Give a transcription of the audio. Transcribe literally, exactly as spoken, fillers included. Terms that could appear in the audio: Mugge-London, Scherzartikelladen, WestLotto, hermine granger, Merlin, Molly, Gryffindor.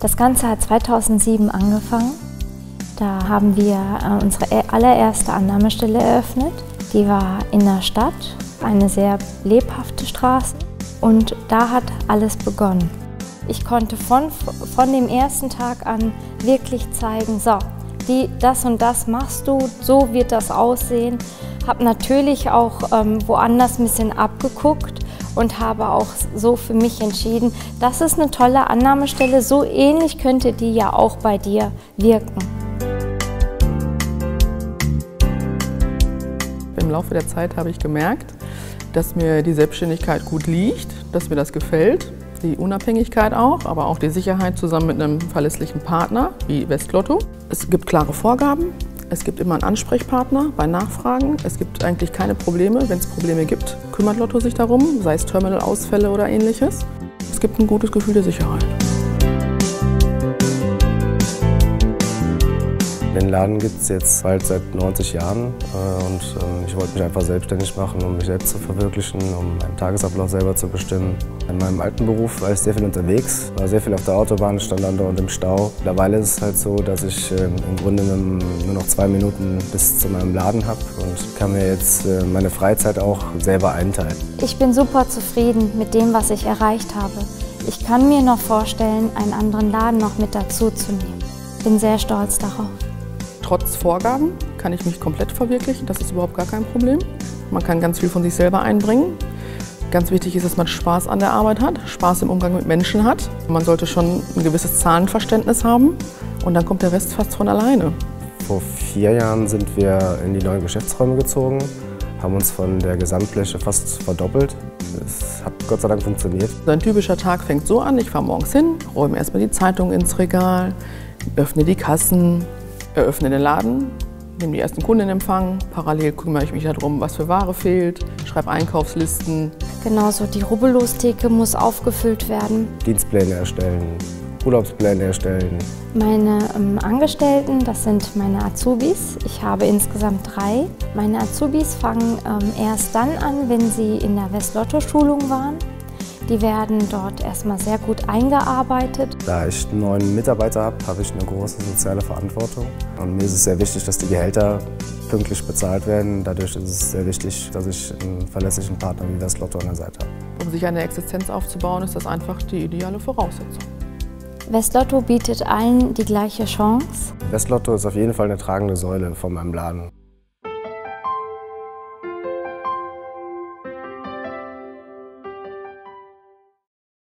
Das Ganze hat zweitausendsieben angefangen. Da haben wir unsere allererste Annahmestelle eröffnet. Die war in der Stadt, eine sehr lebhafte Straße. Und da hat alles begonnen. Ich konnte von, von dem ersten Tag an wirklich zeigen, so, die, das und das machst du, so wird das aussehen. Habe natürlich auch ähm, woanders ein bisschen abgeguckt und habe auch so für mich entschieden, das ist eine tolle Annahmestelle, so ähnlich könnte die ja auch bei dir wirken. Im Laufe der Zeit habe ich gemerkt, dass mir die Selbstständigkeit gut liegt, dass mir das gefällt. Die Unabhängigkeit auch, aber auch die Sicherheit zusammen mit einem verlässlichen Partner wie WestLotto. Es gibt klare Vorgaben, es gibt immer einen Ansprechpartner bei Nachfragen, es gibt eigentlich keine Probleme. Wenn es Probleme gibt, kümmert Lotto sich darum, sei es Terminalausfälle oder ähnliches. Es gibt ein gutes Gefühl der Sicherheit. Den Laden gibt es jetzt halt seit neunzig Jahren und ich wollte mich einfach selbstständig machen, um mich selbst zu verwirklichen, um meinen Tagesablauf selber zu bestimmen. In meinem alten Beruf war ich sehr viel unterwegs, war sehr viel auf der Autobahn, stand andauernd im Stau. Mittlerweile ist es halt so, dass ich im Grunde nur noch zwei Minuten bis zu meinem Laden habe und kann mir jetzt meine Freizeit auch selber einteilen. Ich bin super zufrieden mit dem, was ich erreicht habe. Ich kann mir noch vorstellen, einen anderen Laden noch mit dazu zu nehmen. Bin sehr stolz darauf. Trotz Vorgaben kann ich mich komplett verwirklichen, das ist überhaupt gar kein Problem. Man kann ganz viel von sich selber einbringen. Ganz wichtig ist, dass man Spaß an der Arbeit hat, Spaß im Umgang mit Menschen hat. Man sollte schon ein gewisses Zahlenverständnis haben und dann kommt der Rest fast von alleine. Vor vier Jahren sind wir in die neuen Geschäftsräume gezogen, haben uns von der Gesamtfläche fast verdoppelt. Es hat Gott sei Dank funktioniert. Ein typischer Tag fängt so an, ich fahre morgens hin, räume erstmal die Zeitung ins Regal, öffne die Kassen, eröffne den Laden, nehme die ersten Kunden in Empfang, parallel kümmere ich mich darum, was für Ware fehlt, schreibe Einkaufslisten. Genauso, die Rubbellostheke muss aufgefüllt werden. Dienstpläne erstellen, Urlaubspläne erstellen. Meine ähm, Angestellten, das sind meine Azubis. Ich habe insgesamt drei. Meine Azubis fangen ähm, erst dann an, wenn sie in der WestLotto-Schulung waren. Die werden dort erstmal sehr gut eingearbeitet. Da ich neun Mitarbeiter habe, habe ich eine große soziale Verantwortung. Und mir ist es sehr wichtig, dass die Gehälter pünktlich bezahlt werden. Dadurch ist es sehr wichtig, dass ich einen verlässlichen Partner wie WestLotto an der Seite habe. Um sich eine Existenz aufzubauen, ist das einfach die ideale Voraussetzung. WestLotto bietet allen die gleiche Chance. WestLotto ist auf jeden Fall eine tragende Säule von meinem Laden.